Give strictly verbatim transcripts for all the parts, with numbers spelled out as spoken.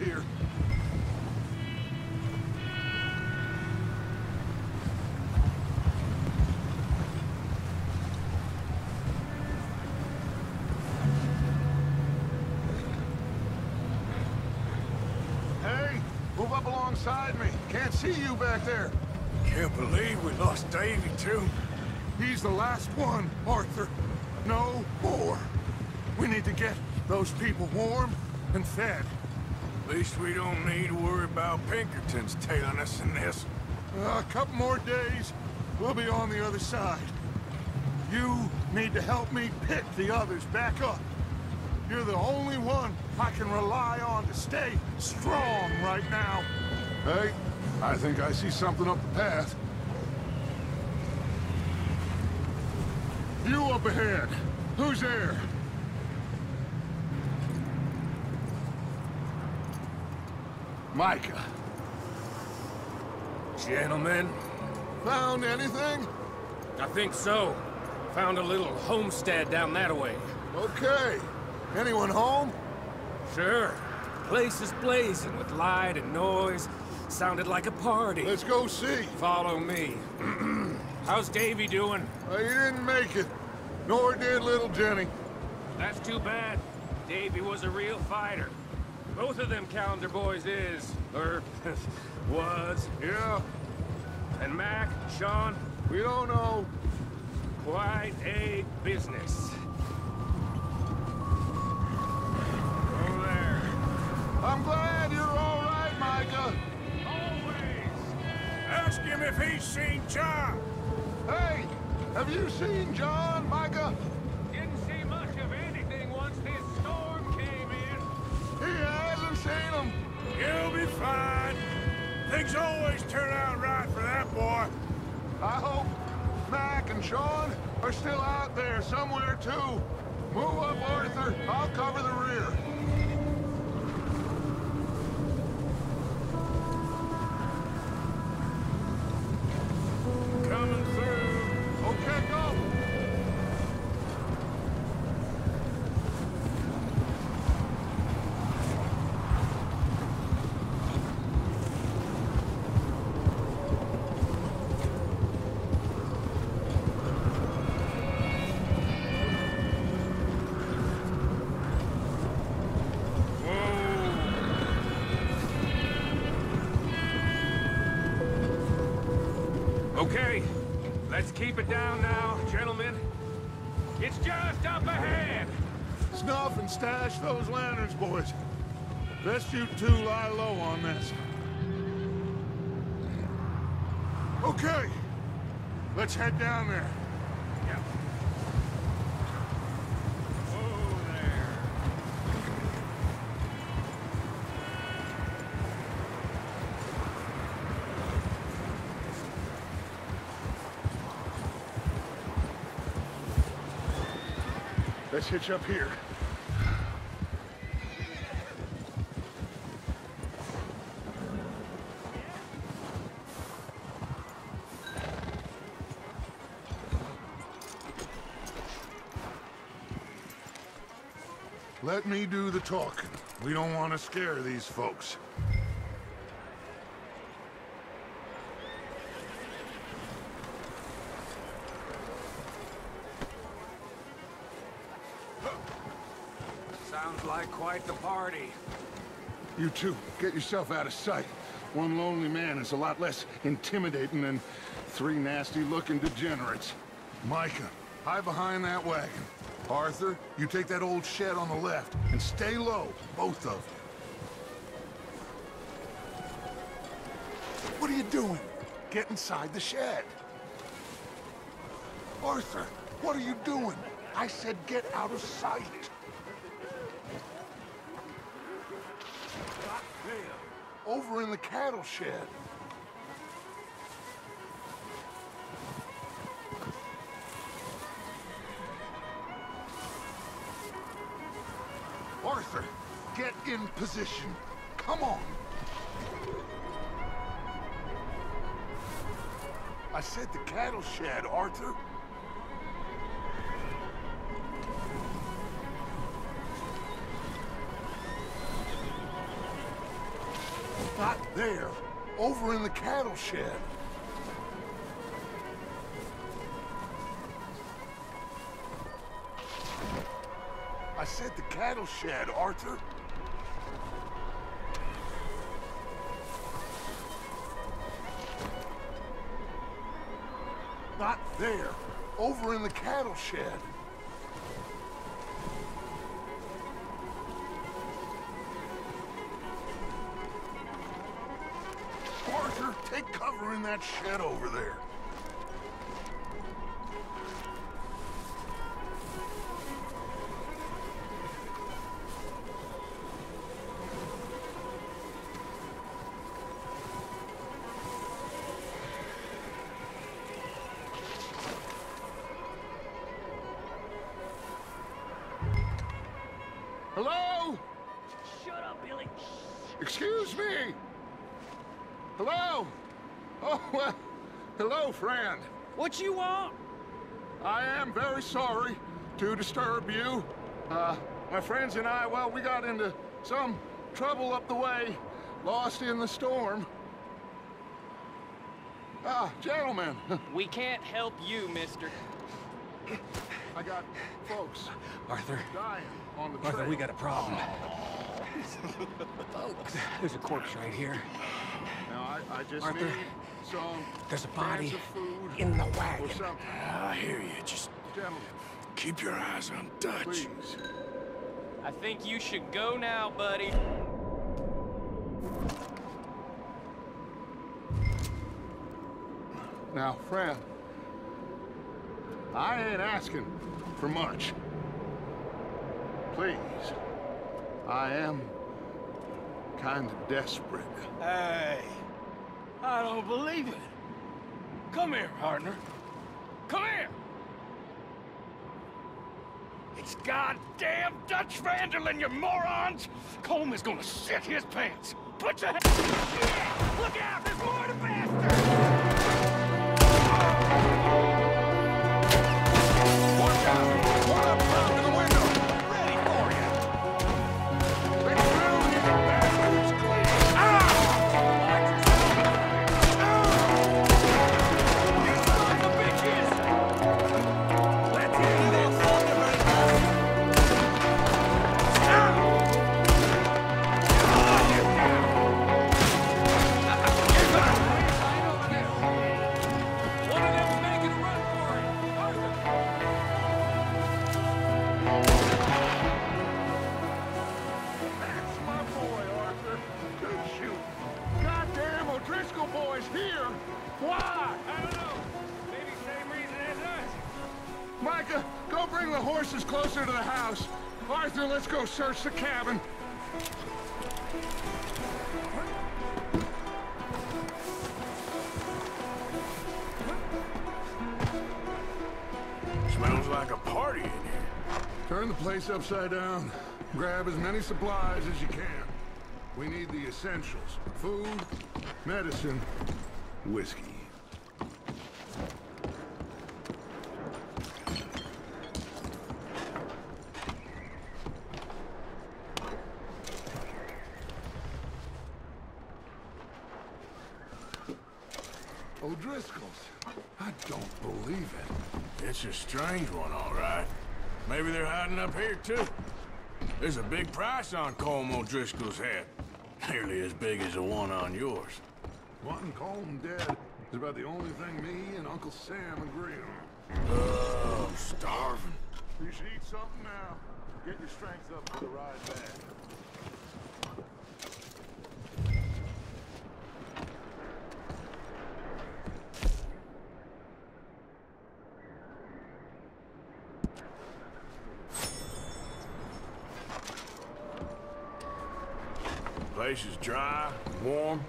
much here. Hey, move up alongside me. Can't see you back there. Can't believe we lost Davy too. He's the last one, Arthur. No more. We need to get those people warm and fed. At least we don't need to worry about Pinkerton's tailing us in this. Uh, a couple more days, we'll be on the other side. You need to help me pick the others back up. You're the only one I can rely on to stay strong right now. Hey, I think I see something up the path. You up ahead. Who's there? Micah. Gentlemen. Found anything? I think so. Found a little homestead down that way. Okay. Anyone home? Sure. Place is blazing with light and noise. Sounded like a party. Let's go see. Follow me. How's Davy doing? Uh, he didn't make it, nor did little Jenny. That's too bad. Davy was a real fighter. Both of them calendar boys is, or was. Yeah. And Mac, Sean? We don't know. Quite a business. Over there. I'm glad you're all right, Micah. Always. Ask him if he's seen John. Hey, have you seen John, Micah? Didn't see much of anything once this storm came in. He hasn't seen him. He'll be fine. Things always turn out right for that boy. I hope Mac and Sean are still out there somewhere, too. Move up, Arthur. I'll cover the rear. Okay, let's keep it down now, gentlemen. It's just up ahead! Snuff and stash those lanterns, boys. Best you two lie low on this. Okay, let's head down there. Yep. Whoa there. Let's hitch up here. Let me do the talking. We don't want to scare these folks. Sounds like quite the party. You two, get yourself out of sight. One lonely man is a lot less intimidating than three nasty-looking degenerates. Micah, hide behind that wagon. Arthur, you take that old shed on the left, and stay low, both of you. What are you doing? Get inside the shed. Arthur, what are you doing? I said get out of sight. Over in the cattle shed. Arthur, get in position. Come on. I said the cattle shed, Arthur. Not there. Over in the cattle shed. I said the cattle shed, Arthur. Not there. Over in the cattle shed. Arthur, take cover in that shed over there. Hello? Shut up, Billy. Excuse me. Hello? Oh, well, hello, friend. What you want? I am very sorry to disturb you. Uh, my friends and I, well, we got into some trouble up the way, lost in the storm. Ah, gentlemen. We can't help you, mister. I got folks. Arthur. Dying on the Arthur, trail. We got a problem. Folks. There's a corpse right here. Now, I, I just Arthur, need some there's a body food in the wagon. I hear you. Just gentlemen, keep your eyes on Dutch. Please. I think you should go now, buddy. Now, friend. I ain't asking for much. Please. I am kind of desperate. Hey, I don't believe it. Come here, partner. Come here! It's goddamn Dutch van der Linde, you morons! Colm is gonna shit his pants. Put your hands... Look out, there's more to bastard! Closer to the house. Arthur, let's go search the cabin. Smells like a party in here. Turn the place upside down. Grab as many supplies as you can. We need the essentials. Food, medicine, whiskey. O'Driscoll's. I don't believe it. It's a strange one, all right. Maybe they're hiding up here, too. There's a big price on Colm O'Driscoll's head. Nearly as big as the one on yours. Wanting Colm dead is about the only thing me and Uncle Sam agree on. Oh, I'm starving. You should eat something now. Get your strength up for the ride back. The place is dry, warm.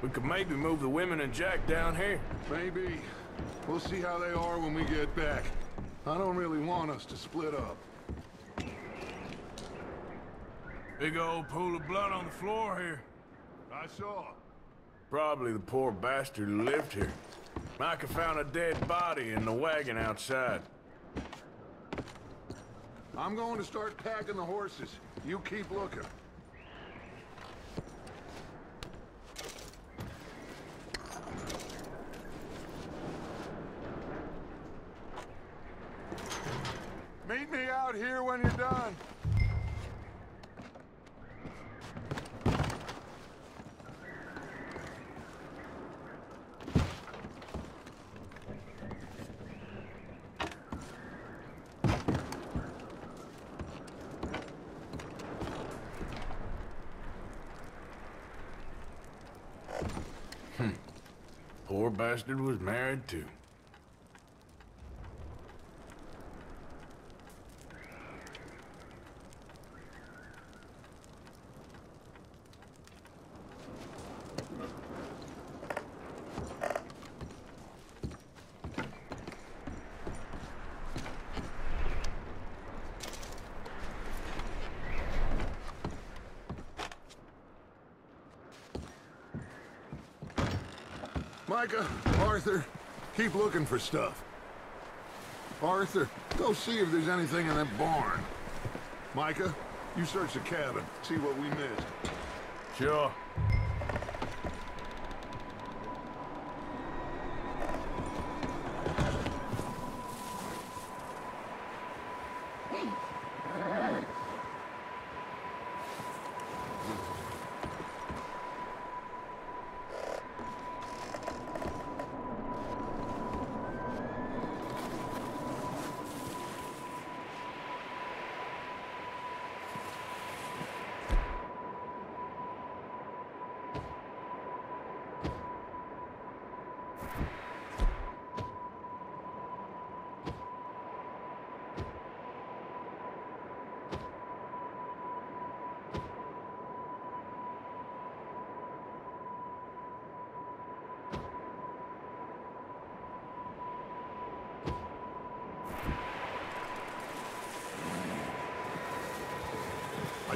We could maybe move the women and Jack down here. Maybe. We'll see how they are when we get back. I don't really want us to split up. Big old pool of blood on the floor here. I saw. Probably the poor bastard who lived here. Micah found a dead body in the wagon outside. I'm going to start packing the horses. You keep looking. out here when you're done. Poor bastard was married too. Micah, Arthur, keep looking for stuff. Arthur, go see if there's anything in that barn. Micah, you search the cabin, see what we missed. Sure.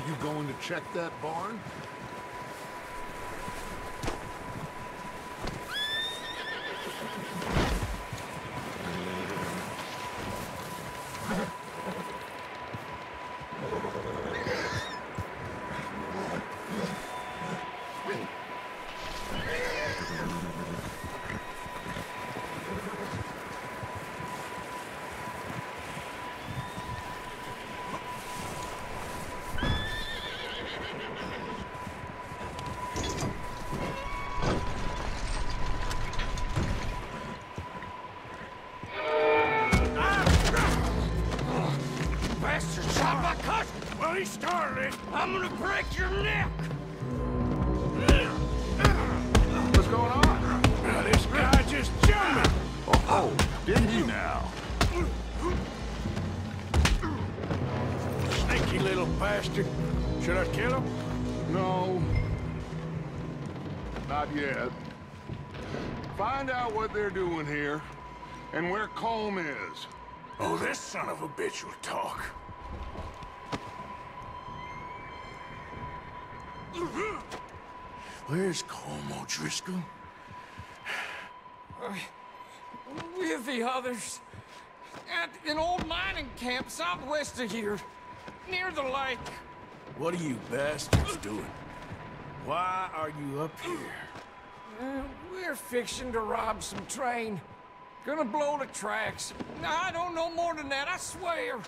You going to check that barn? Started, I'm gonna break your neck! What's going on? Now, this guy just jumped! Oh, oh, didn't he now? Sneaky little bastard. Should I kill him? No. Not yet. Find out what they're doing here and where Colm is. Oh, this son of a bitch will talk. Where's Colm O'Driscoll? With the others. At an old mining camp southwest of here, near the lake. What are you bastards doing? Why are you up here? Uh, we're fixing to rob some train. Gonna blow the tracks. I don't know more than that, I swear.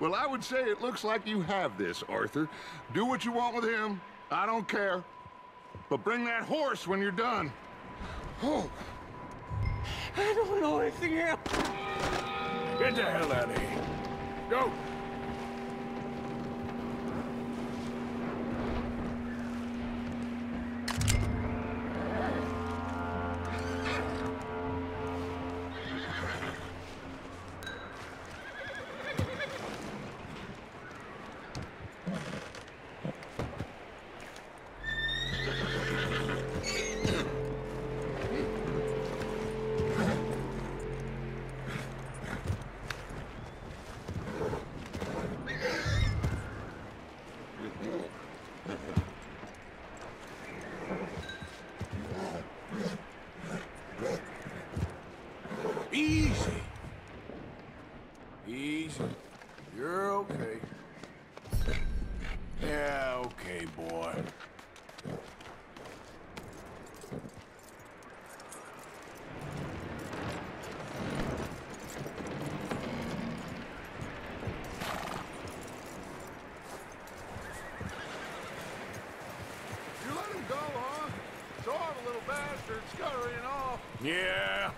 Well, I would say it looks like you have this, Arthur. Do what you want with him. I don't care. But bring that horse when you're done. Oh. I don't know anything else. Get the hell out of here. Go. bastard scurrying off. Yeah,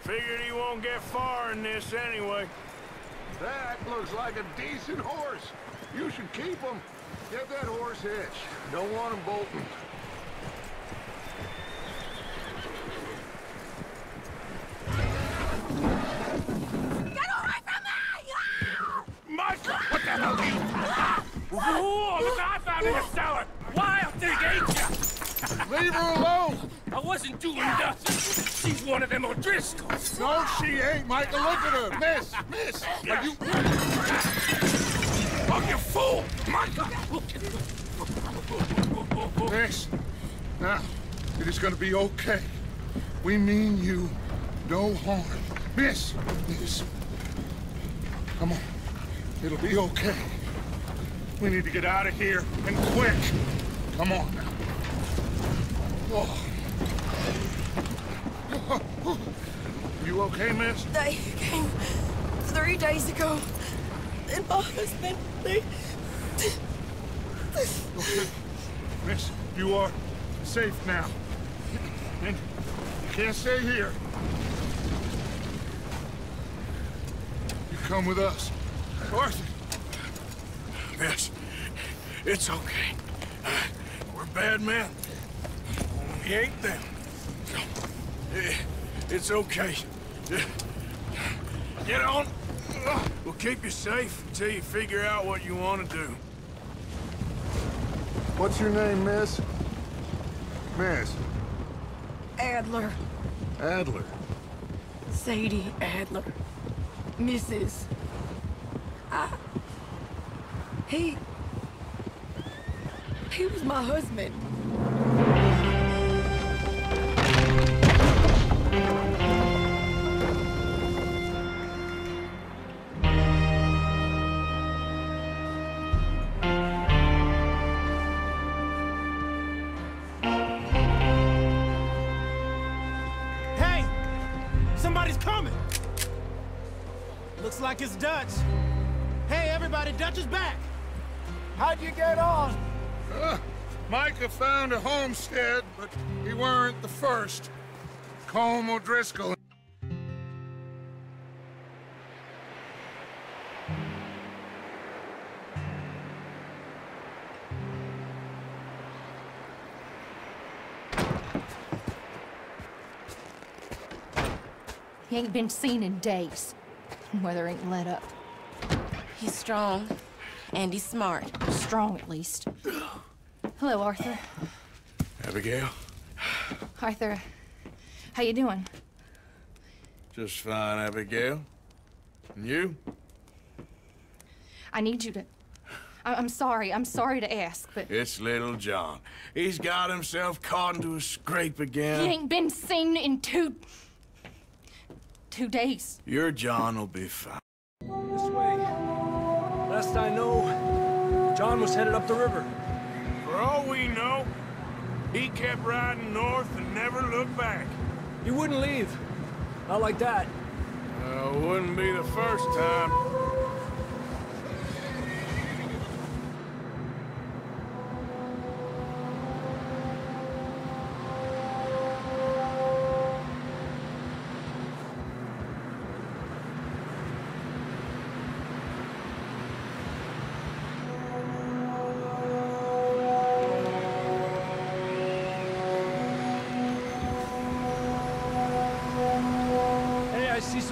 figured he won't get far in this anyway. That looks like a decent horse. You should keep him. Get that horse hitched. Don't want him bolting. Oh, look what I found in the cellar! Wild thing, ain't ya? Leave her alone! I wasn't doing nothing! She's one of them O'Driscolls! No, she ain't, Michael! Look at her! Miss! Miss! Are you... Oh, you fool! Michael! Miss, now, it is gonna be okay. We mean you no harm. Miss! Miss! Come on. It'll be okay. We need to get out of here, and quick! Come on now. Oh. Oh, oh. You okay, miss? They came three days ago, and Papa's been... They... Okay. Miss, you are safe now. And you can't stay here. You come with us. Arthur! Miss, it's okay. Uh, we're bad men. We ain't them. It, it's okay. Get on. We'll keep you safe until you figure out what you want to do. What's your name, miss? Miss? Adler. Adler? Sadie Adler. Missus I... He... he was my husband. Hey! Somebody's coming! Looks like it's Dutch. Hey, everybody, Dutch is back! How'd you get on? Uh, Micah found a homestead, but he weren't the first. Colm O'Driscoll. He ain't been seen in days. Weather ain't let up. He's strong. And he's smart. Strong, at least. Hello, Arthur. Abigail. Arthur, how you doing? Just fine, Abigail. And you? I need you to... I I'm sorry. I'm sorry to ask, but... It's little John. He's got himself caught into a scrape again. He ain't been seen in two... two days. Your John will be fine. This way. Last I know, John was headed up the river. For all we know, he kept riding north and never looked back. He wouldn't leave. Not like that. Uh, wouldn't be the first time.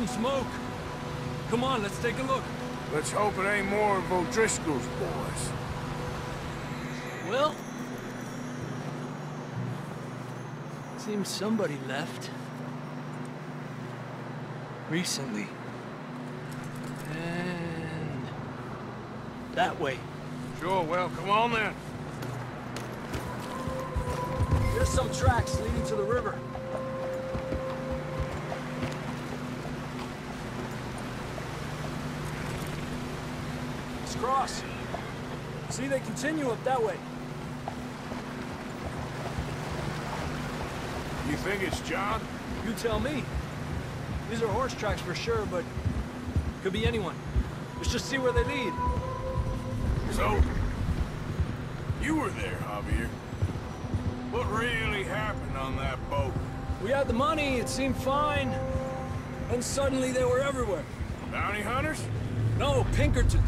Smoke. Come on, let's take a look. Let's hope it ain't more of O'Driscoll's boys. Well, seems somebody left recently. And that way. Sure, well, come on then. There's some tracks leading to the river. Cross. See, they continue up that way. You think it's John? You tell me. These are horse tracks for sure, but could be anyone. Let's just see where they lead. So, you were there, Javier. What really happened on that boat? We had the money, it seemed fine. Then suddenly they were everywhere. Bounty hunters? No, Pinkertons.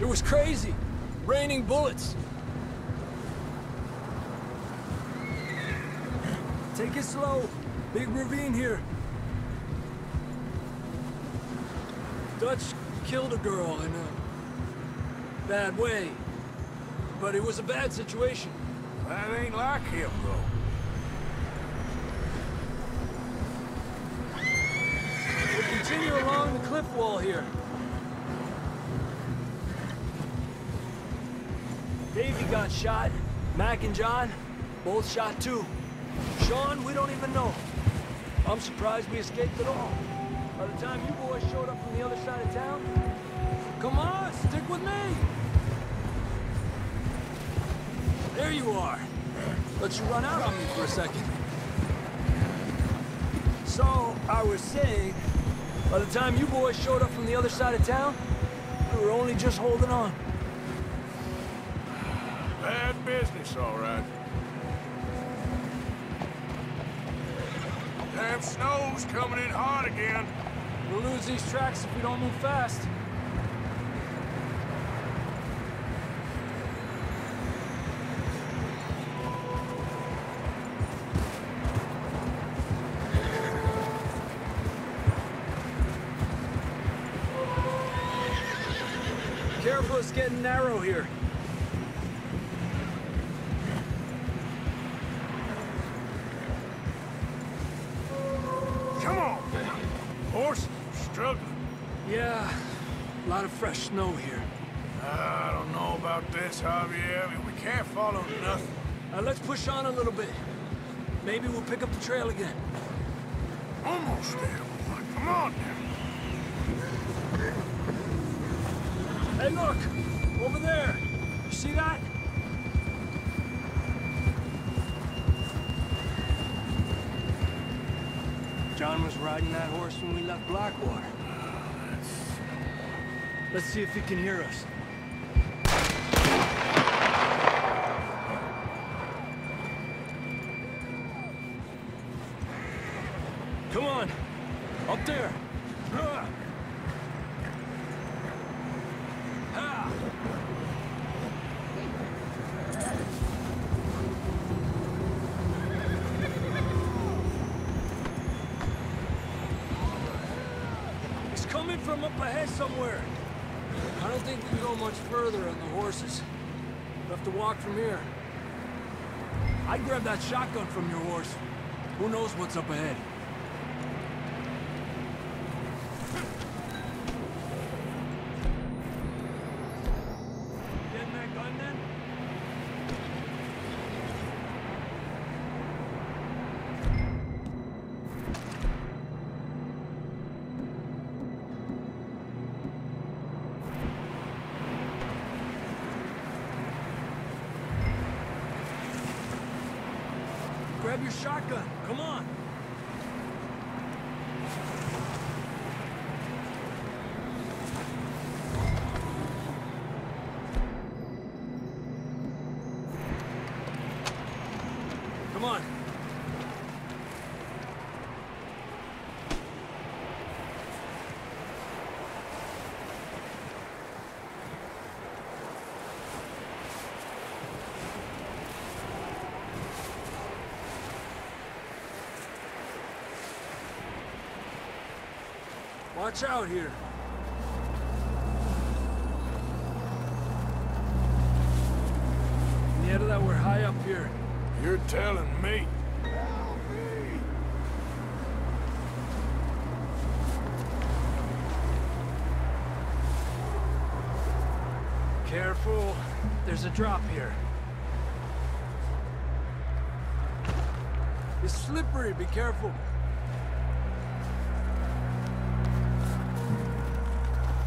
It was crazy. Raining bullets. Take it slow. Big ravine here. Dutch killed a girl in a bad way. But it was a bad situation. That ain't like him, bro. We'll continue along the cliff wall here. Davey got shot. Mac and John, both shot too. Sean, we don't even know. I'm surprised we escaped at all. By the time you boys showed up from the other side of town... Come on, stick with me! There you are. Let you run out on me for a second. So, I was saying... By the time you boys showed up from the other side of town, we were only just holding on. Bad business, all right. Damn snow's coming in hard again. We'll lose these tracks if we don't move fast. Careful, it's getting narrow here. Fresh snow here. Uh, I don't know about this, Javier. I mean, we can't follow nothing. Uh, let's push on a little bit. Maybe we'll pick up the trail again. Almost there. Come on now. Hey, look! Over there! You see that? John was riding that horse when we left Blackwater. Let's see if he can hear us. Come on! Up there! Ha! Ha! It's coming from up ahead somewhere. I don't think we can go much further on the horses. We'll have to walk from here. I'd grab that shotgun from your horse. Who knows what's up ahead? Getting that gun then? Grab your shotgun, come on! Come on! Watch out here. Nieta, we're high up here. You're telling me. Help me. Careful. There's a drop here. It's slippery. Be careful.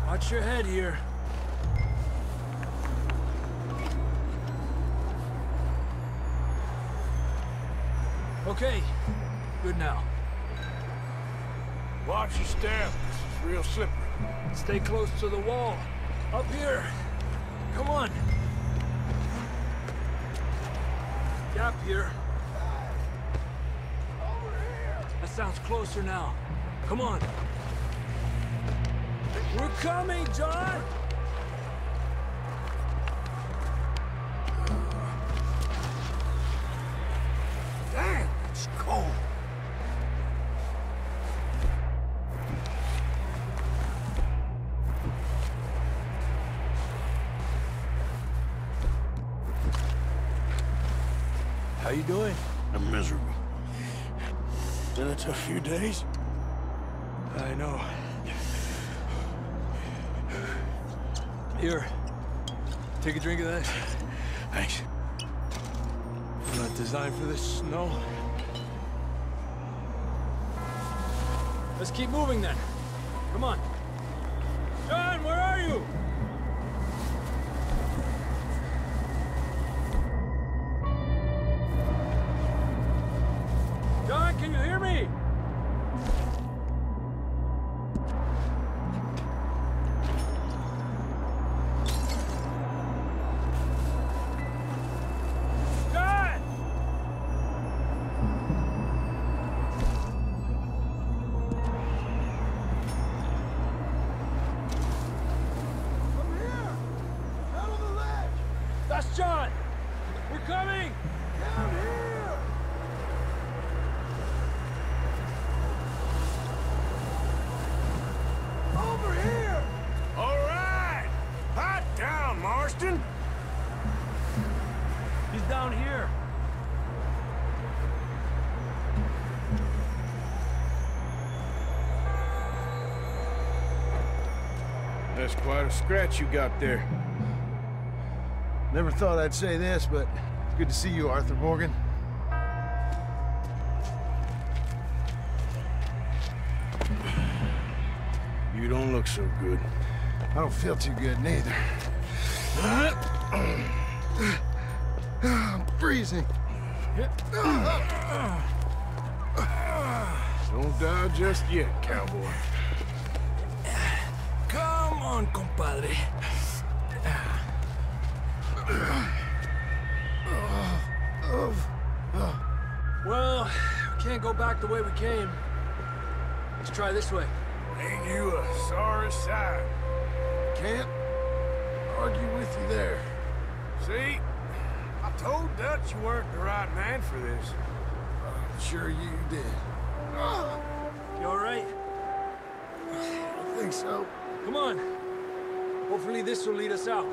Watch your head here. Okay, good now. Watch your step. This is real slippery. Stay close to the wall. Up here. Come on. Gap here. Over Sounds closer now. Come on. We're coming, John! Damn, it's cold. How you doing? I'm miserable. Been a tough few days. I know. Here, take a drink of that. Thanks. I'm not designed for this snow. Let's keep moving then. Come on. John, where are you? That's quite a scratch you got there. Never thought I'd say this, but it's good to see you, Arthur Morgan. You don't look so good. I don't feel too good, neither. I'm freezing. Don't die just yet, cowboy. Come on, compadre. Well, we can't go back the way we came. Let's try this way. Ain't you a sorry sight? Can't argue with you there. See? I told Dutch you weren't the right man for this. I'm sure you did. You all right? I think so. Come on. Hopefully this will lead us out.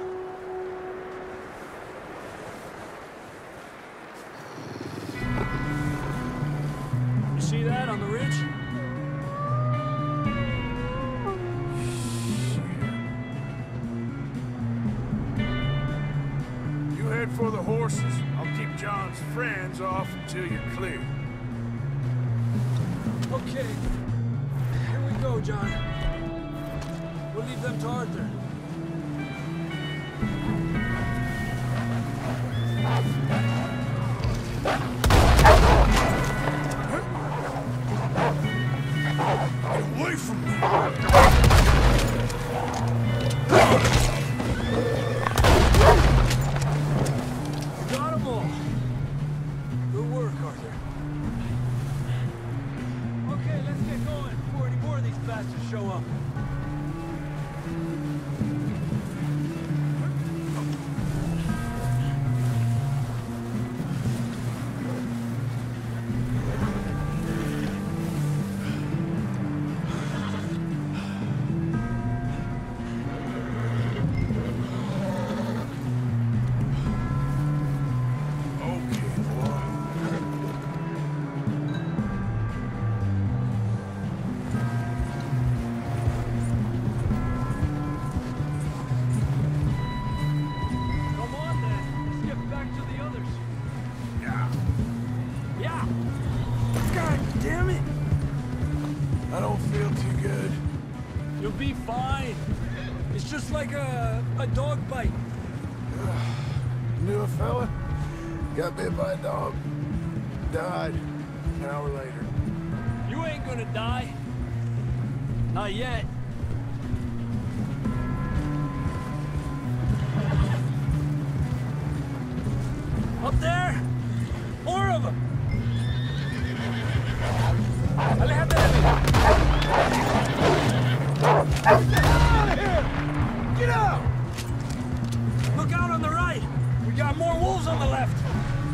You see that on the ridge? Shit. You head for the horses. I'll keep John's friends off until you're clear. Okay. Here we go, John. We'll leave them to Arthur. Get away from me! You got them all. Good work, Arthur. Okay, let's get going before any more of these bastards show up. Got bit by a dog, died an hour later. You ain't gonna die. Not yet. Up there, more of them.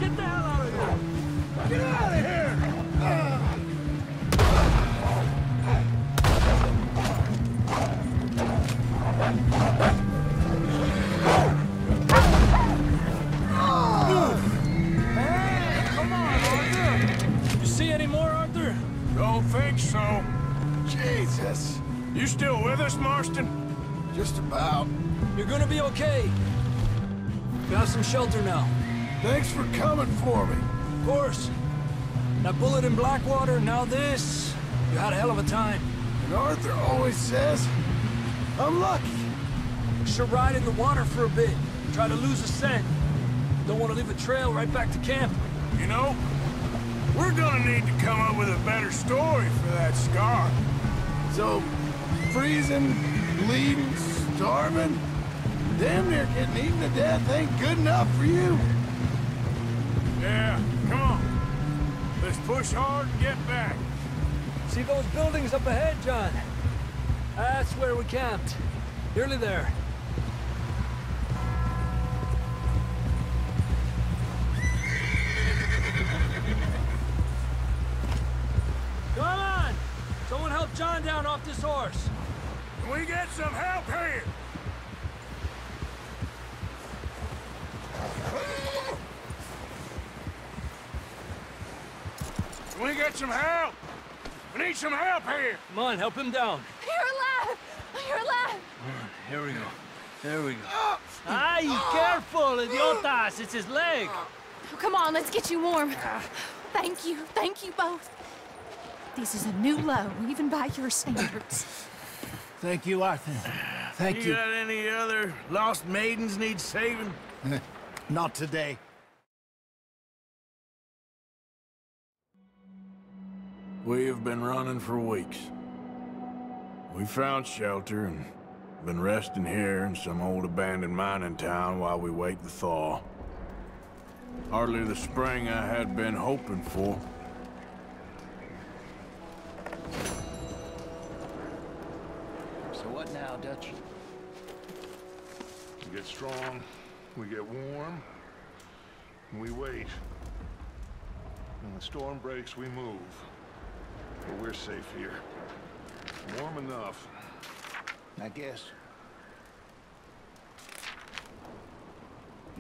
Get the hell out of here! Get out of here! Ah. Oh. Hey, come on, Arthur! You see any more, Arthur? Don't think so. Jesus! You still with us, Marston? Just about. You're gonna be okay. You have some shelter now. Thanks for coming for me. Of course. That bullet in Blackwater, now this. You had a hell of a time. And Arthur always says, I'm lucky. You should ride in the water for a bit. Try to lose a scent. Don't want to leave a trail right back to camp. You know, we're gonna need to come up with a better story for that scar. So, freezing, bleeding, starving, damn near getting eaten to death ain't good enough for you. Yeah, come on. Let's push hard and get back. See those buildings up ahead, John? That's where we camped. Nearly there. Come on! Someone help John down off this horse. Can we get some help here? Can we get some help? We need some help here! Come on, help him down. You're alive! You're alive! All right, here we go. There we go. Aye, careful, idiotas! It's his leg! Oh, come on, let's get you warm. Thank you, thank you both. This is a new low, even by your standards. Thank you, Arthur. Thank you. You got any other lost maidens need saving? Not today. We have been running for weeks. We found shelter and been resting here in some old abandoned mining town while we wait the thaw. Hardly the spring I had been hoping for. So what now, Dutch? We get strong, we get warm, and we wait. When the storm breaks, we move. But we're safe here. Warm enough. I guess.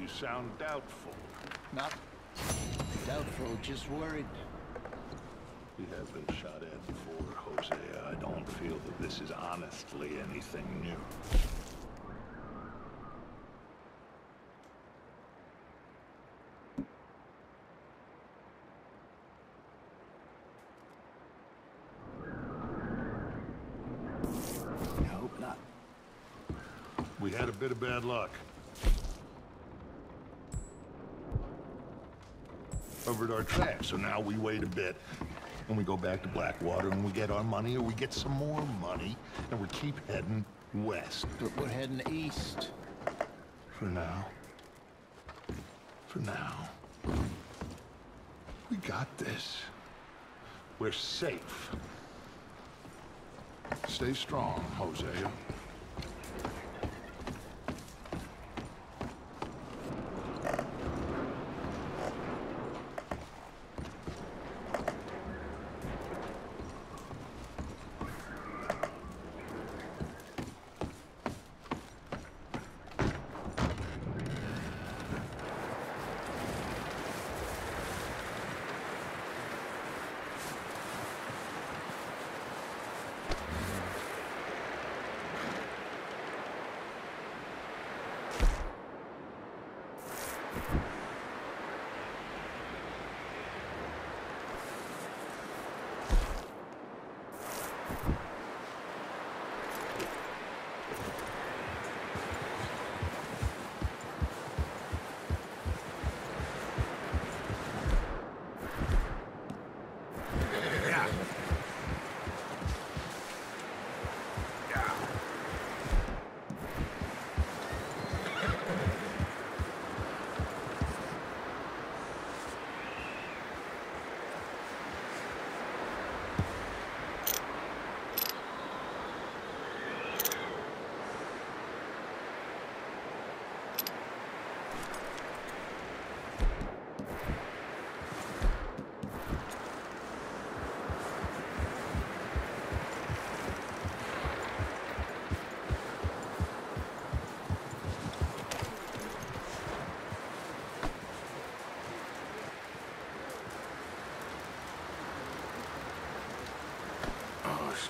You sound doubtful. Not doubtful, just worried. We have been shot at before, Jose. I don't feel that this is honestly anything new. We had a bit of bad luck. Covered our tracks, so now we wait a bit. And we go back to Blackwater and we get our money, or we get some more money, and we keep heading west. But we're heading east. For now. For now. We got this. We're safe. Stay strong, Jose.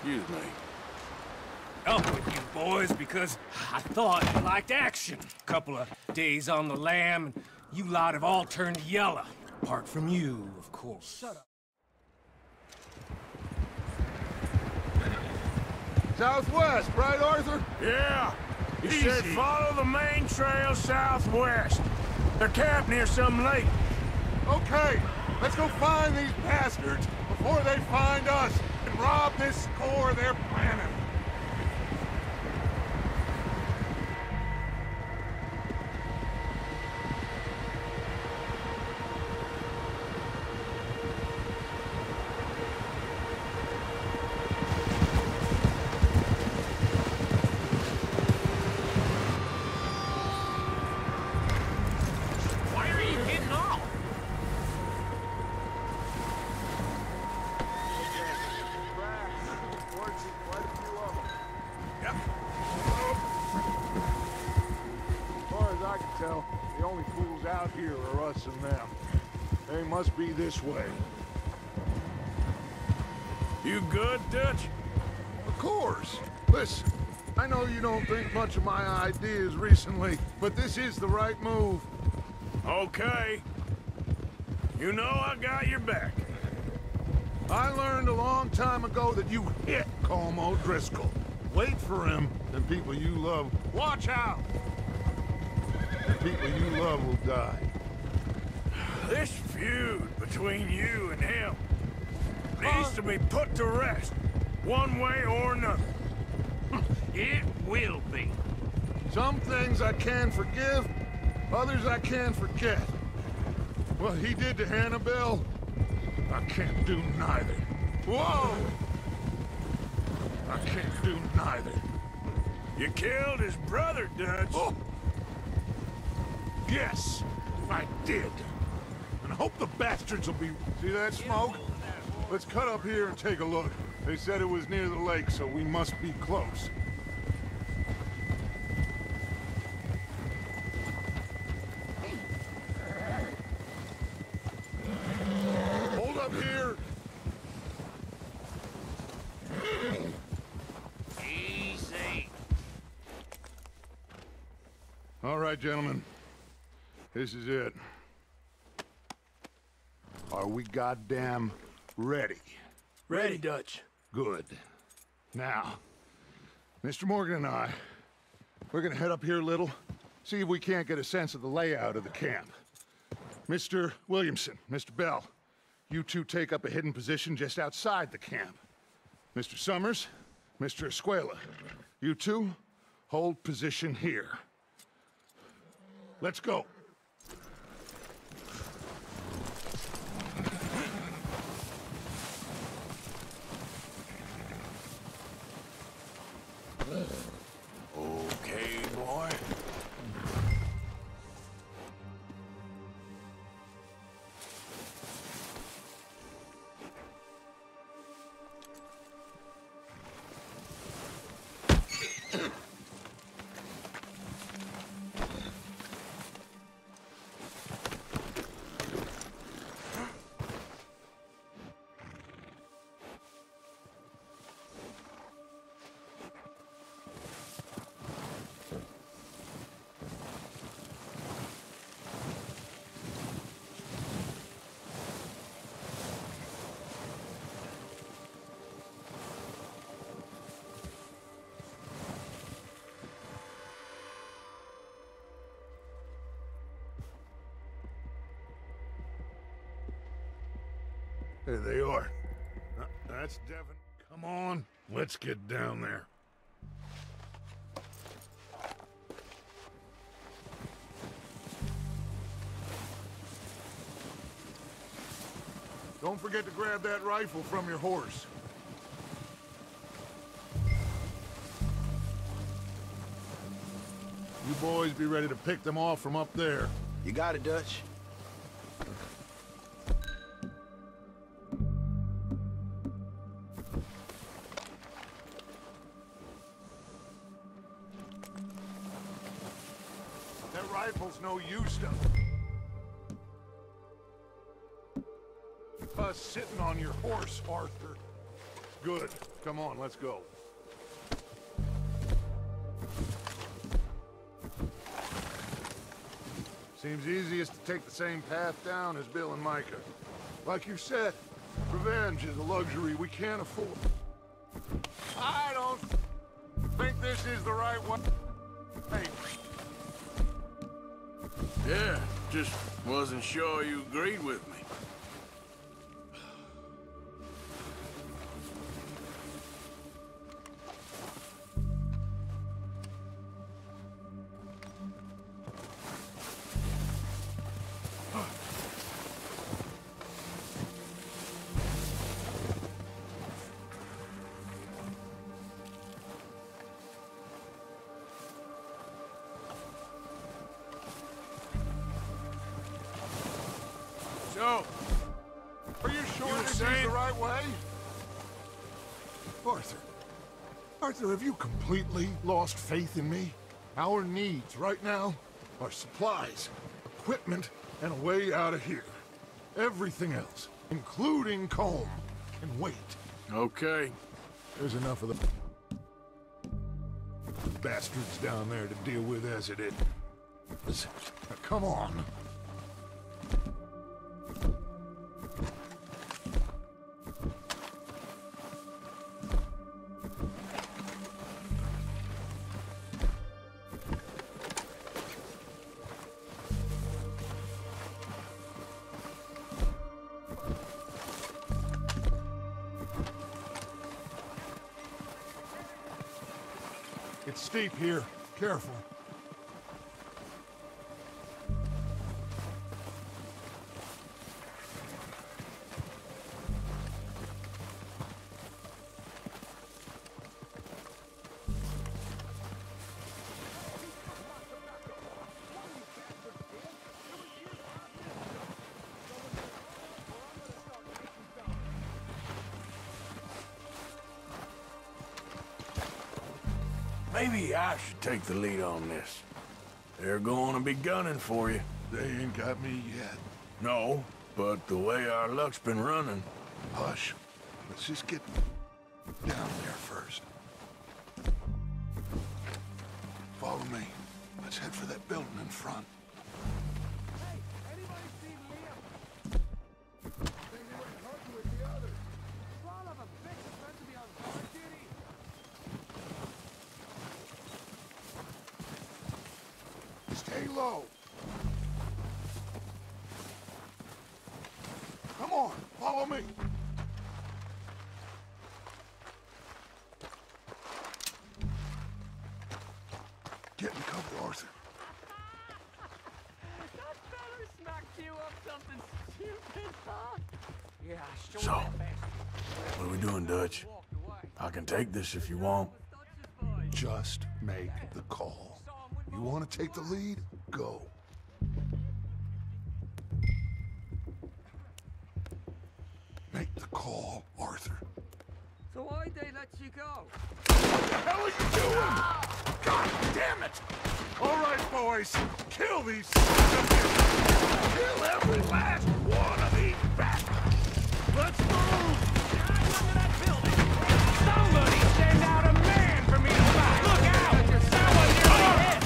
Excuse me. Up with you boys because I thought you liked action. Couple of days on the lam, and you lot have all turned yellow. Apart from you, of course. Shut up. Southwest, right, Arthur? Yeah. You said follow the main trail southwest. They're camped near some lake. Okay, let's go find these bastards before they find us and rob this core they're planning. Must be this way. You good, Dutch? Of course. Listen, I know you don't think much of my ideas recently, but this is the right move. Okay. You know I got your back. I learned a long time ago that you hit Colm O'Driscoll. Wait for him, and people you love, watch out! And people you love will die. This feud between you and him needs to be put to rest, one way or another. It will be. Some things I can forgive, others I can forget. What he did to Hannibal, I can't do neither. Whoa! I can't do neither. You killed his brother, Dutch. Oh. Yes, I did. I hope the bastards will be... See that smoke? Let's cut up here and take a look. They said it was near the lake, so we must be close. Hold up here! Easy! All right, gentlemen. This is it. Are we goddamn ready? ready? Ready, Dutch. Good. Now, Mister Morgan and I, we're gonna head up here a little, see if we can't get a sense of the layout of the camp. Mister Williamson, Mister Bell, you two take up a hidden position just outside the camp. Mister Summers, Mister Escuela, you two hold position here. Let's go. Okay, boy. There they are. Uh, that's Devin. Come on, let's get down there. Don't forget to grab that rifle from your horse. You boys be ready to pick them off from up there. You got it, Dutch. No use to us sitting on your horse, Arthur. Good. Come on, let's go. Seems easiest to take the same path down as Bill and Micah. Like you said, revenge is a luxury we can't afford. I don't think this is the right one. Hey. Yeah, just wasn't sure you agreed with me. Arthur, have you completely lost faith in me? Our needs right now are supplies, equipment, and a way out of here. Everything else, including Colm, can wait. Okay. There's enough of the bastards down there to deal with as it is. Now, come on. It's steep here. Careful. Maybe I should take the lead on this. They're going to be gunning for you. They ain't got me yet. No, but the way our luck's been running... Hush. Let's just get down there first. Follow me. Let's head for that building in front. Come on, follow me. Get in cover, Arthur. That feller smacked you up something stupid, huh? Yeah, sure. So, what are we doing, Dutch? I can take this if you want. Just make the call. You want to take the lead? Go. Make the call, Arthur. So why'd they let you go? What the hell are you doing? Ah! God damn it! All right, boys, kill these sons of bitches! Kill every last one of these bastards! Let's move! Get under that building! Somebody send out a man for me to fight! Look out! Someone near my head!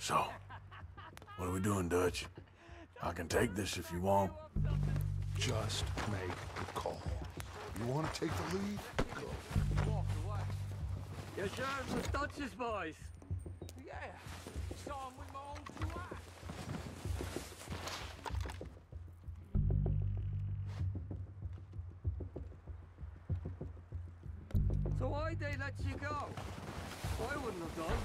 So, what are we doing, Dutch? I can take this if you want. Just make the call. You want to take the lead? Go. You're sure it was Dutch's boys? Yeah. Saw him with my own two eyes. So why'd they let you go? I wouldn't have done.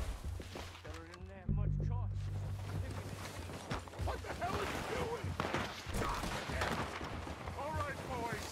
What the hell are you doing? God damn it. All right, boys.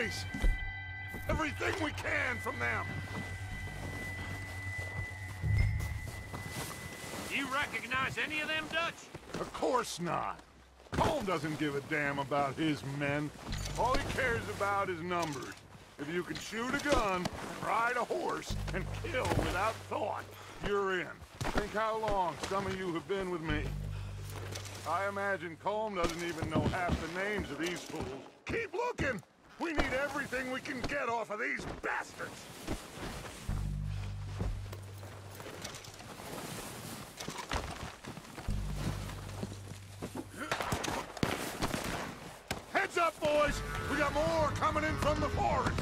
bodies! Everything we can from them! You recognize any of them, Dutch? Of course not. Colm doesn't give a damn about his men. All he cares about is numbers. If you can shoot a gun, ride a horse, and kill without thought, you're in. Think how long some of you have been with me. I imagine Colm doesn't even know half the names of these fools. Keep looking! We need everything we can get off of these bastards! Heads up, boys! We got more coming in from the forest!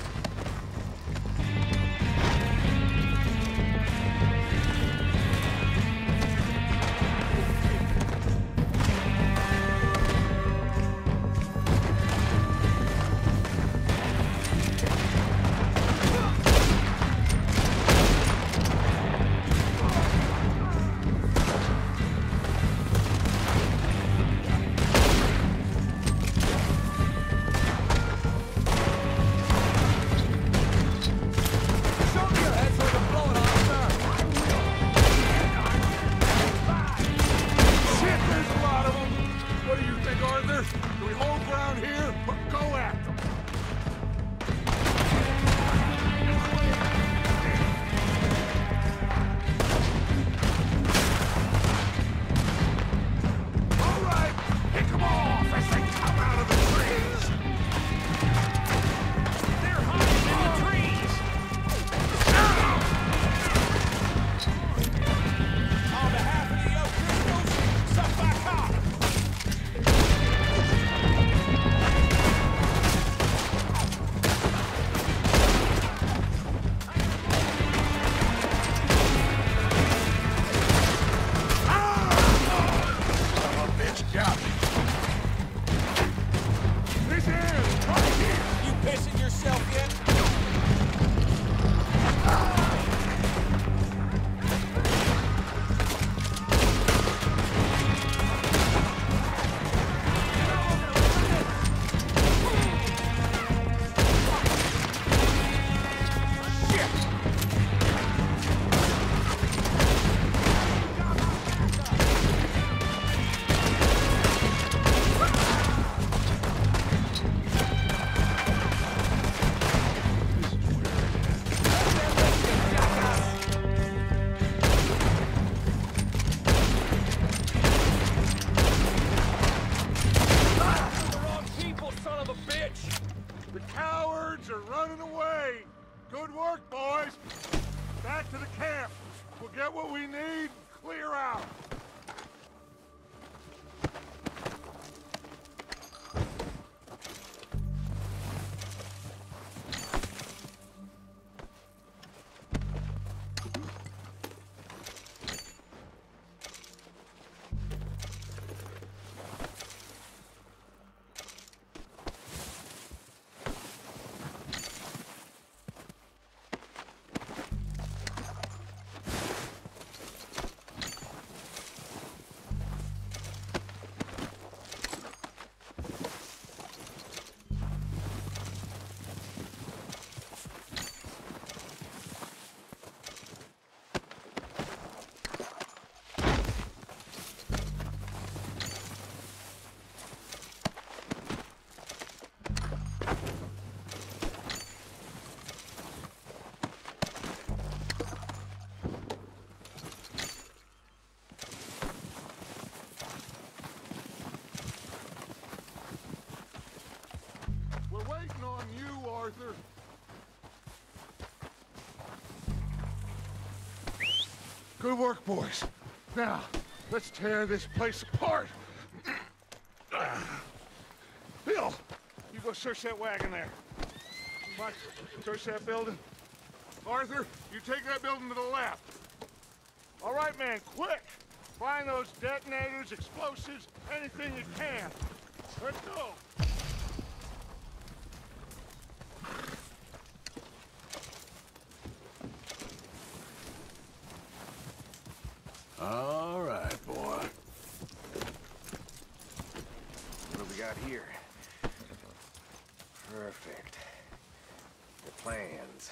Arthur. Good work, boys. Now, let's tear this place apart. Bill, you go search that wagon there. Mike, search that building. Arthur, you take that building to the left. All right, man, quick. Find those detonators, explosives, anything you can. Let's go. All right, boy. What do we got here? Perfect. plans.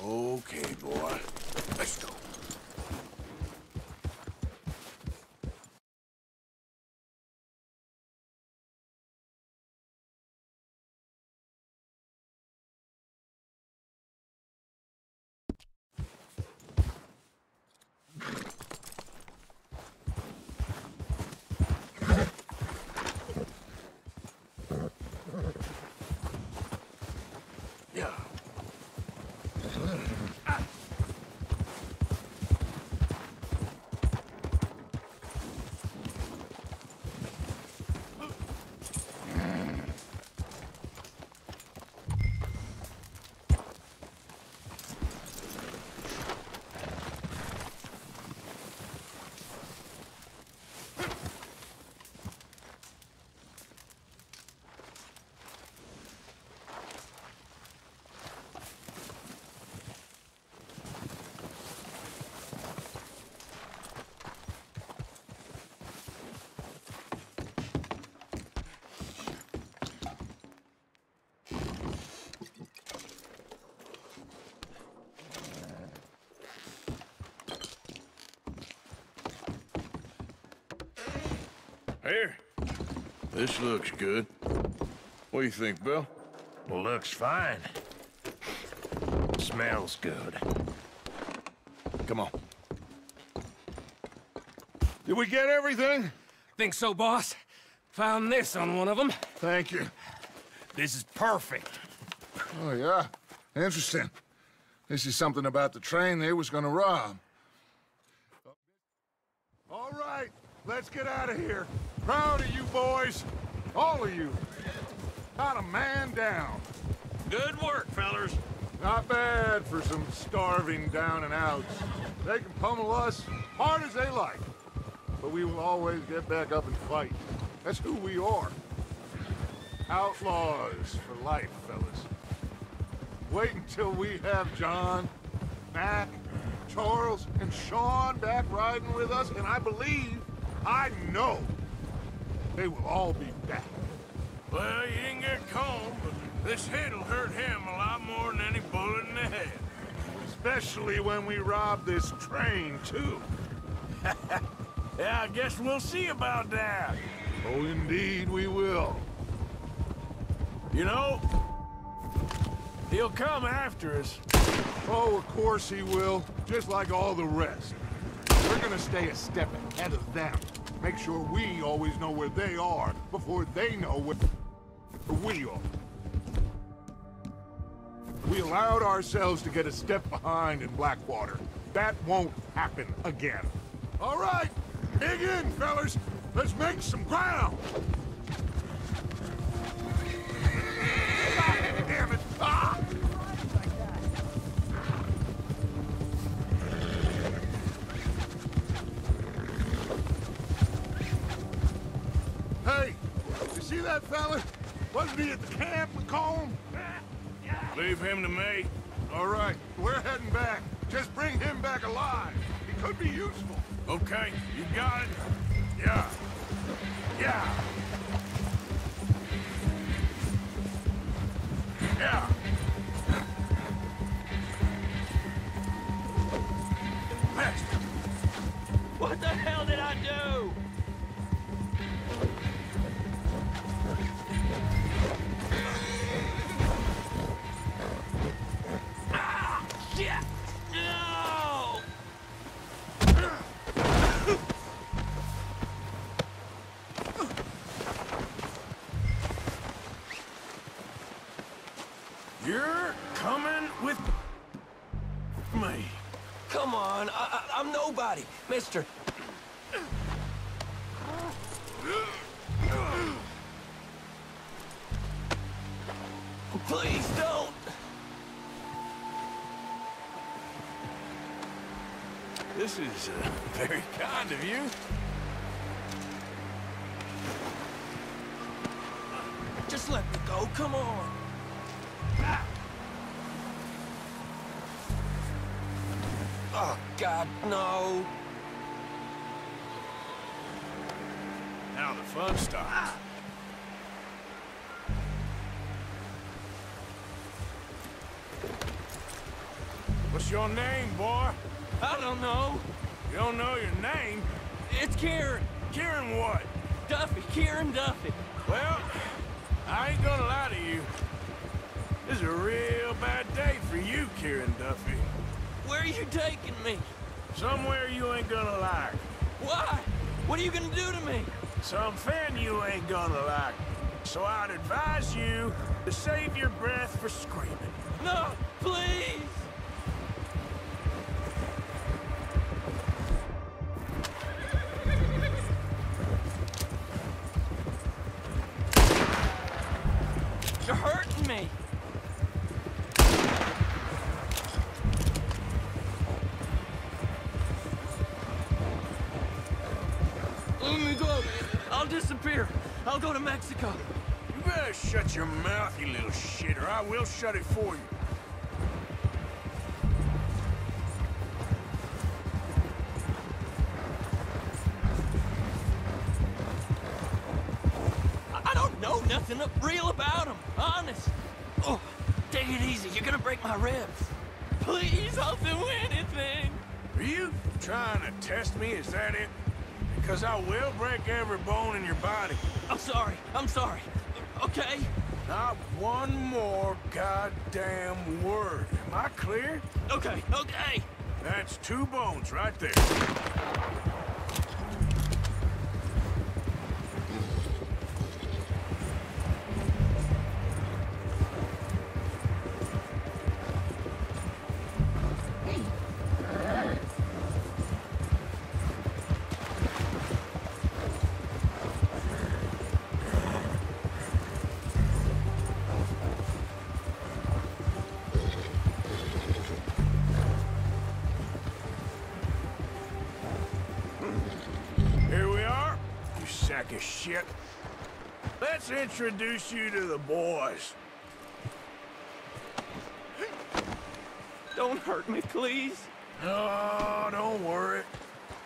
Okay, boy. Let's go. Here. This looks good. What do you think, Bill? Looks fine. Smells good. Come on. Did we get everything? Think so, boss. Found this on one of them. Thank you. This is perfect. Oh, yeah. Interesting. This is something about the train they was gonna rob. All right, let's get out of here. Proud of you boys, all of you. Not a man down. Good work, fellas. Not bad for some starving down and outs. They can pummel us hard as they like, but we will always get back up and fight. That's who we are. Outlaws for life, fellas. Wait until we have John, Matt, Charles, and Sean back riding with us, and I believe, I know, they will all be back. Well, you didn't get cold, but this hit'll hurt him a lot more than any bullet in the head. Especially when we rob this train, too. Yeah, I guess we'll see about that. Oh, indeed we will. You know, he'll come after us. Oh, of course he will, just like all the rest. We're gonna stay a step ahead of them. Make sure we always know where they are before they know where we are. We allowed ourselves to get a step behind in Blackwater. That won't happen again. All right, dig in, fellas. Let's make some ground. Ah, damn it. Ah! Hey, you see that fella? Wasn't he at the camp with Colm? Leave him to me. All right, we're heading back. Just bring him back alive. He could be useful. Okay, you got it. Yeah. Yeah. Yeah. Fast. What the hell did I do? Ah, shit. You're coming with me. Come on, I, I, I'm nobody, mister. Please don't. This is uh, very kind of you. Just let me go, come on. Oh, God, no. Now the fun starts. Ah. What's your name, boy? I don't know. You don't know your name? It's Kieran. Kieran what? Duffy, Kieran Duffy. Well, I ain't gonna lie to you. This is a real bad day for you, Kieran Duffy. Where are you taking me? Somewhere you ain't gonna like. Why? What are you gonna do to me? Something you ain't gonna like. So I'd advise you to save your breath for screaming. No, please! You're hurting me! Let me go. I'll disappear. I'll go to Mexico. You better shut your mouth, you little shit, or I will shut it for you. I, I don't know nothing real about him, honest. Oh, take it easy. You're gonna break my ribs. Please, I'll do anything. Are you trying to test me? Is that it? Because I will break every bone in your body. I'm sorry. I'm sorry. Okay? Not one more goddamn word. Am I clear? Okay, okay. That's two bones right there. Shit. Let's introduce you to the boys. Don't hurt me, please. Oh, don't worry.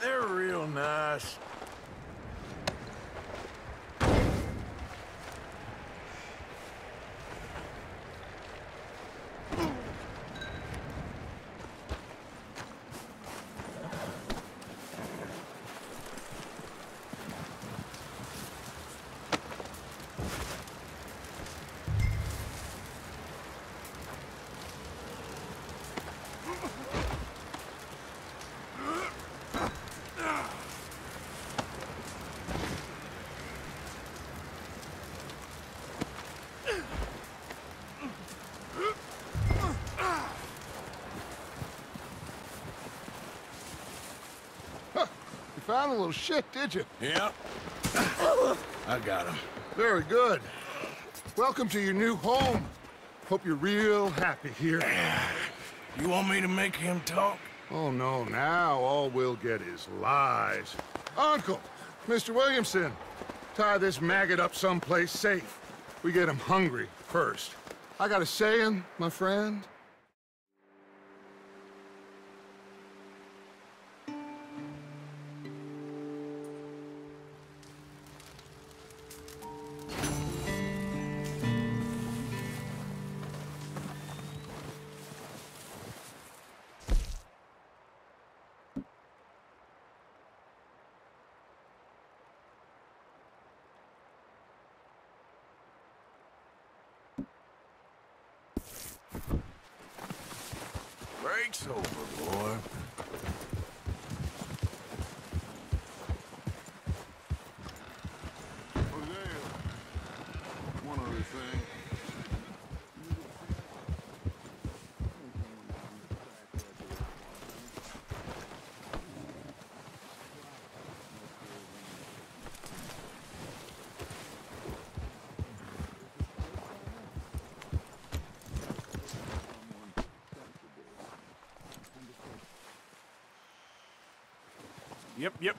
They're real nice. down a little shit, did you? Yeah. I got him. Very good. Welcome to your new home. Hope you're real happy here. You want me to make him talk? Oh, no. Now all we'll get is lies. Uncle, Mister Williamson, tie this maggot up someplace safe. We get him hungry first. I got a saying, my friend. Break's over, boy. Oh, yeah. One other thing. Yep, yep.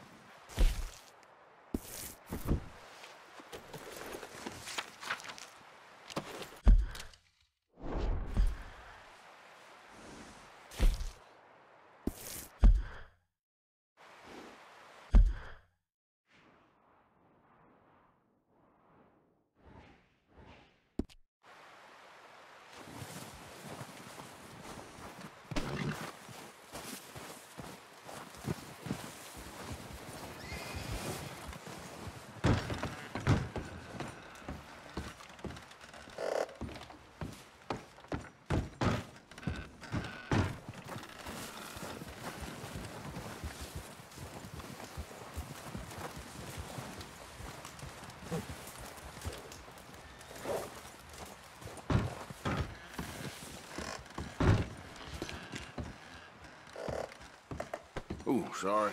Ooh, sorry.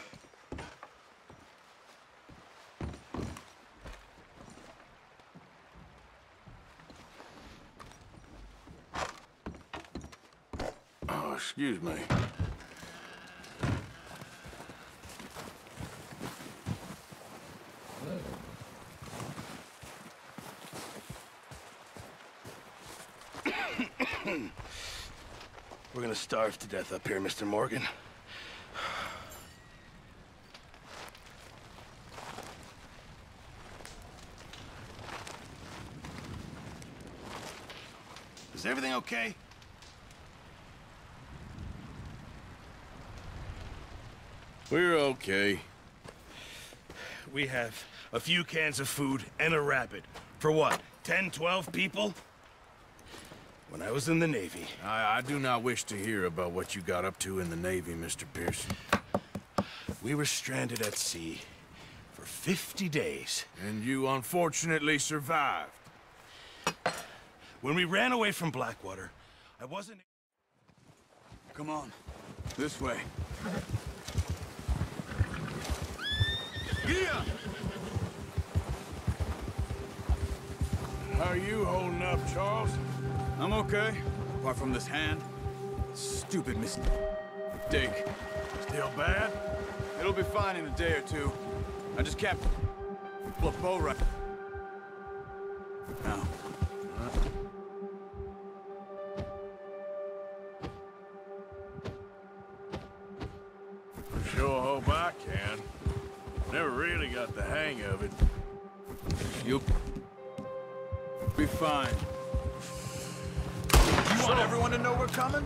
Oh, excuse me. We're gonna starve to death up here, Mister Morgan. Is everything okay? We're okay. We have a few cans of food and a rabbit. For what, ten, twelve people? When I was in the Navy. I, I do not wish to hear about what you got up to in the Navy, Mister Pearson. We were stranded at sea for fifty days. And you unfortunately survived. When we ran away from Blackwater, I wasn't... Come on, this way. Yeah! How are you holding up, Charles? I'm okay, apart from this hand. Stupid mistake. Still bad? It'll be fine in a day or two. I just kept... Blapo right now. Sure hope I can. Never really got the hang of it. You'll be fine. You want everyone to know we're coming?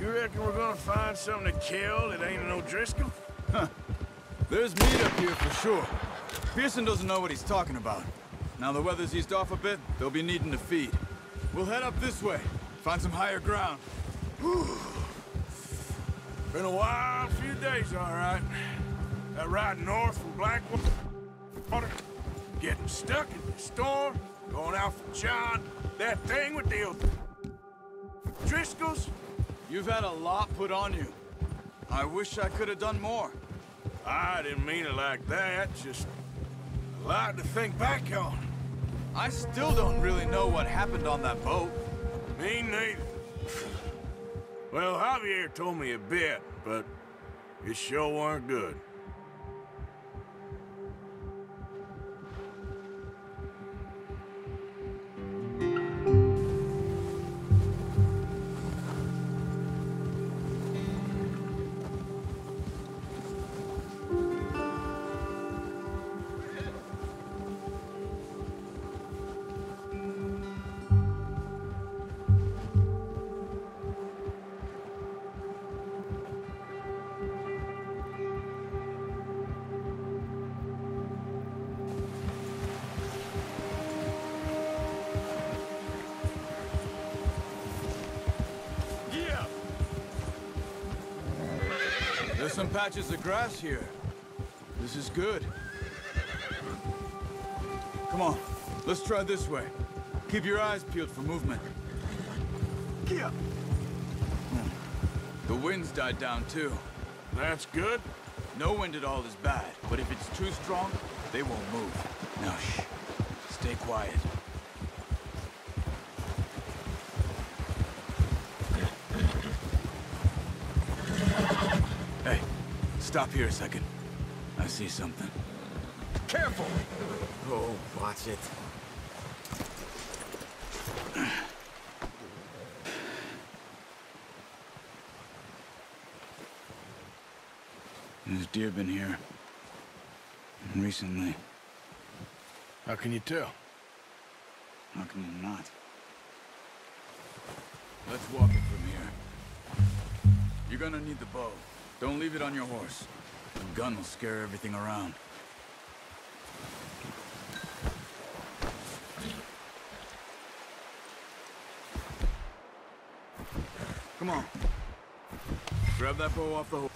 You reckon we're gonna find something to kill that ain't an O'Driscoll? Huh. There's meat up here for sure. Pearson doesn't know what he's talking about. Now the weather's eased off a bit, they'll be needing to feed. We'll head up this way, find some higher ground. Whew. Been a wild few days, all right. That ride north from Blackwater, getting stuck in the storm, going out for John, that thing with the O'Driscolls. You've had a lot put on you. I wish I could have done more. I didn't mean it like that, just a lot to think back on. I still don't really know what happened on that boat. Me neither. Well, Javier told me a bit, but it sure weren't good. Some patches of grass here. This is good. Come on, let's try this way. Keep your eyes peeled for movement. Yeah. The wind's died down too. That's good. No wind at all is bad, but if it's too strong, they won't move. Now, shh. Stay quiet. Stop here a second. I see something. Careful! Oh, watch it. There's deer been here. And recently. How can you tell? How can you not? Let's walk it from here. You're gonna need the bow. Don't leave it on your horse. A gun will scare everything around. Come on. Grab that bow off the horse.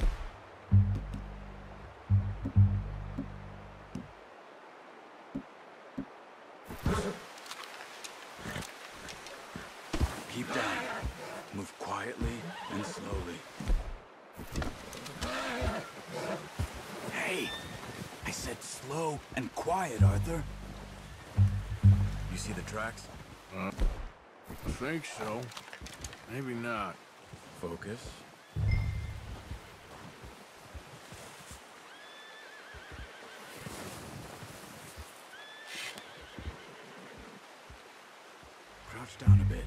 Keep down. Move quietly and slowly. Hey! I said slow and quiet, Arthur. You see the tracks? Uh, I think so. Maybe not. Focus. Crouch down a bit.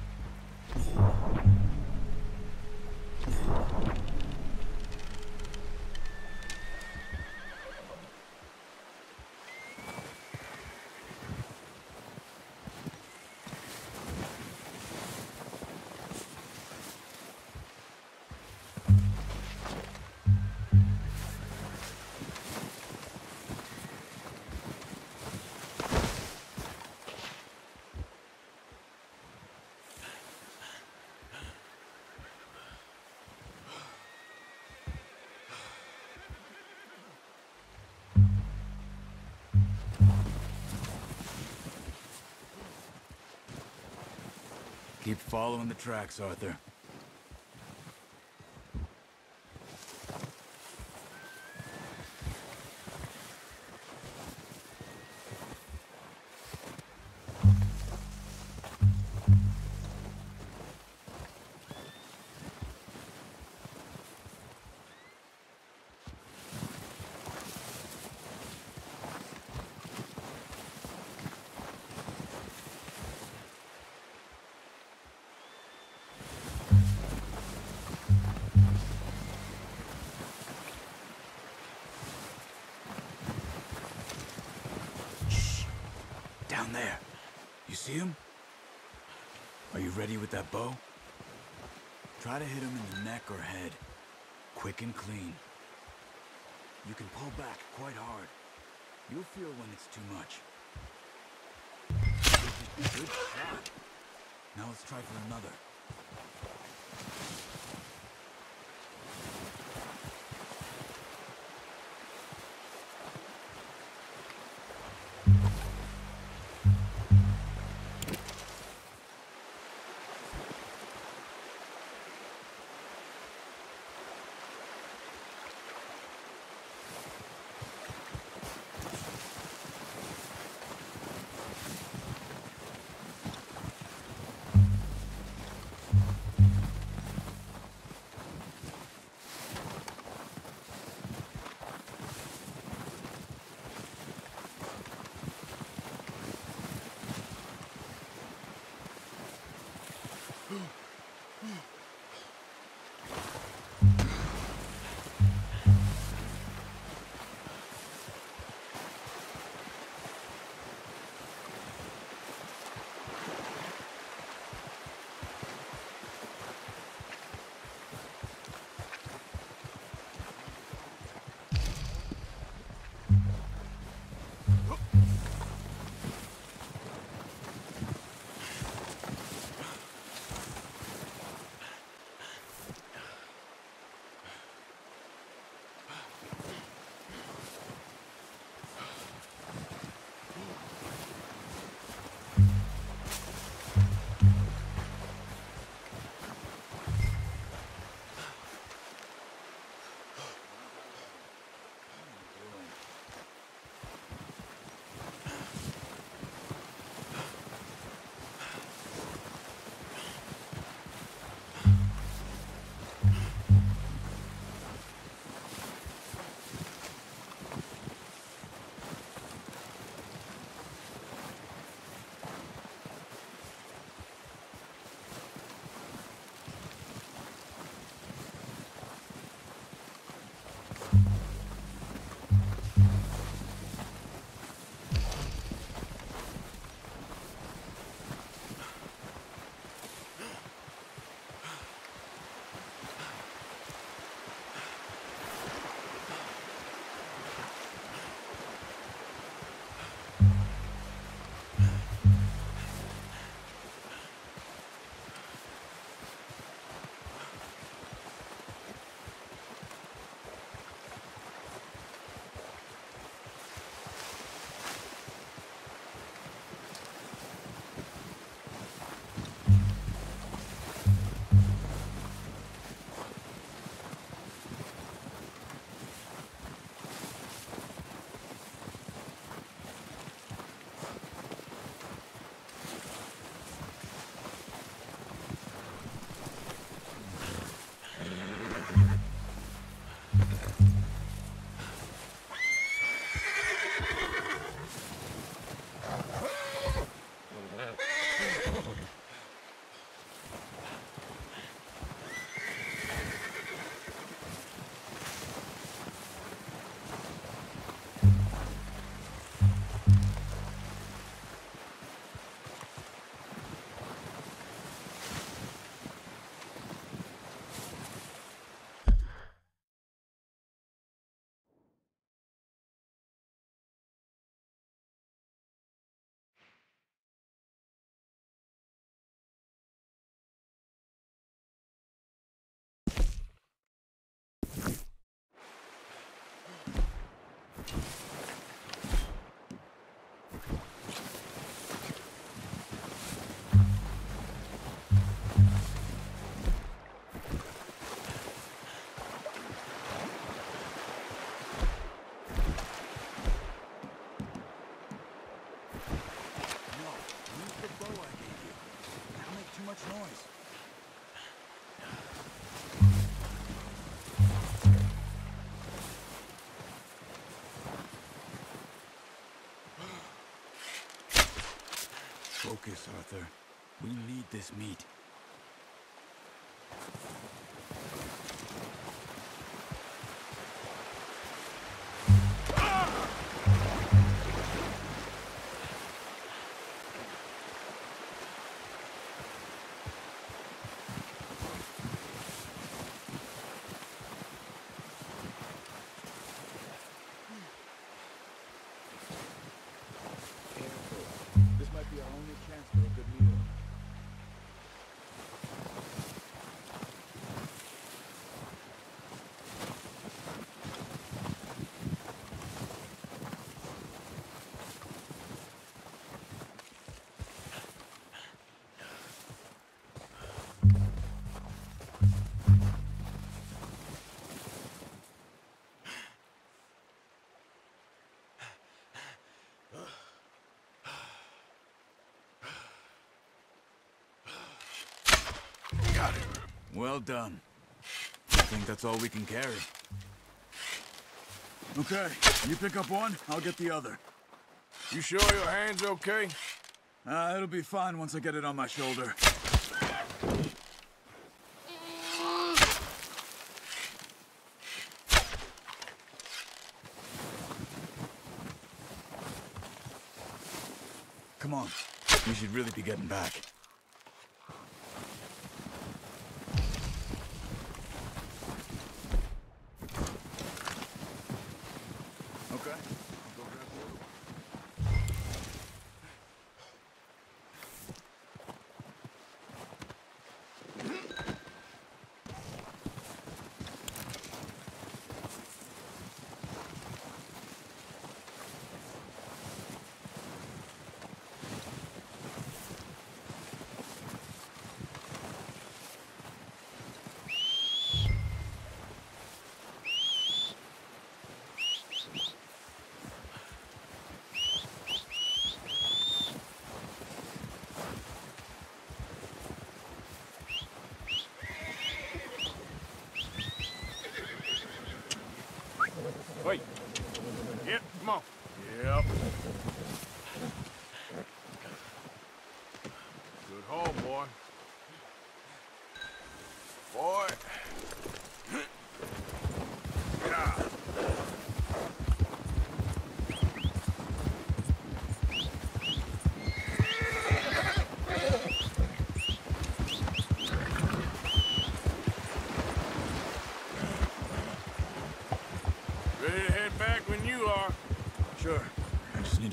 Keep following the tracks, Arthur. There. You see him? Are you ready with that bow? Try to hit him in the neck or head. Quick and clean. You can pull back quite hard. You'll feel when it's too much. Good shot. Now let's try for another. Focus, Arthur. We need this meat. Got it. Well done. I think that's all we can carry. Okay, you pick up one, I'll get the other. You sure your hand's okay? Uh, it'll be fine once I get it on my shoulder. Come on, we should really be getting back.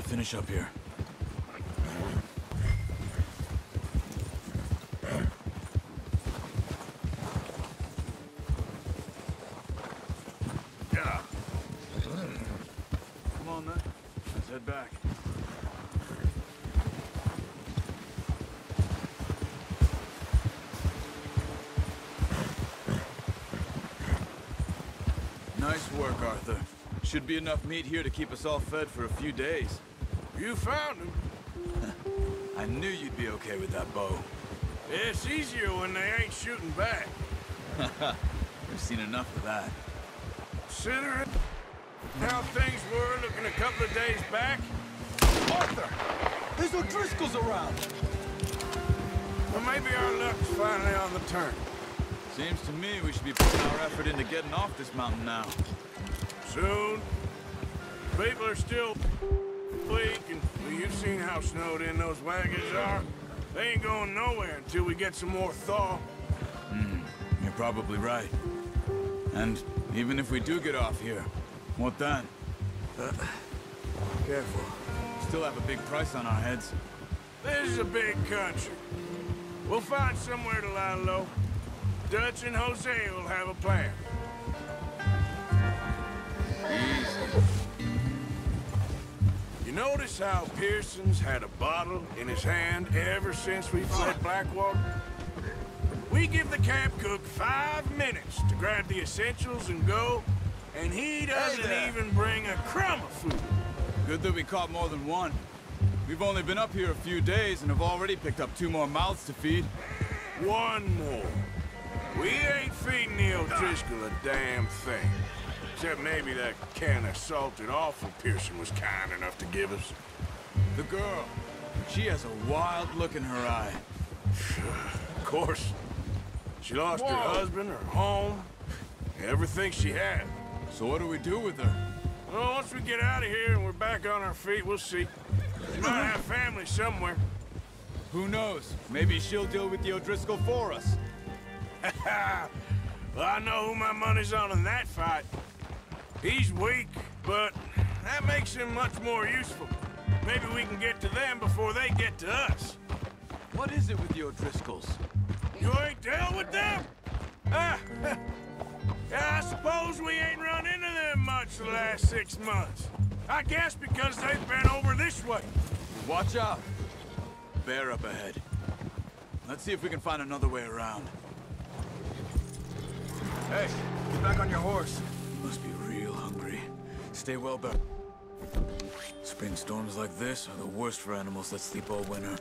Finish up here. Yeah. Come on, man. Let's head back. Nice work, Arthur. Should be enough meat here to keep us all fed for a few days. You found him. I knew you'd be okay with that bow. It's easier when they ain't shooting back. We've seen enough of that. Considering how things were looking a couple of days back. Arthur! There's O'Driscoll's around! Well, maybe our luck's finally on the turn. Seems to me we should be putting our effort into getting off this mountain now. Soon. People are still... And you've seen how snowed in those wagons are. They ain't going nowhere until we get some more thaw. Mm, you're probably right. And even if we do get off here, what then? Uh, careful. Still have a big price on our heads. This is a big country. We'll find somewhere to lie low. Dutch and Jose will have a plan. Notice how Pearson's had a bottle in his hand ever since we fled Blackwater? We give the camp cook five minutes to grab the essentials and go, and he doesn't hey even bring a crumb of food. Good that we caught more than one. We've only been up here a few days and have already picked up two more mouths to feed. One more. We ain't feeding the O'Driscoll a damn thing. Except maybe that can of salted offal Pearson was kind enough to give us. The girl, she has a wild look in her eye. Of course. She lost Whoa. her husband, her home, everything she had. So what do we do with her? Well, once we get out of here and we're back on our feet, we'll see. She might have family somewhere. Who knows? Maybe she'll deal with the O'Driscoll for us. Well, I know who my money's on in that fight. He's weak, but that makes him much more useful. Maybe we can get to them before they get to us. What is it with the O'Driscolls? You ain't dealt with them? Ah, yeah, I suppose we ain't run into them much the last six months. I guess because they've been over this way. Watch out. Bear up ahead. Let's see if we can find another way around. Hey, get back on your horse. You must be stay well back. Spring storms like this are the worst for animals that sleep all winter.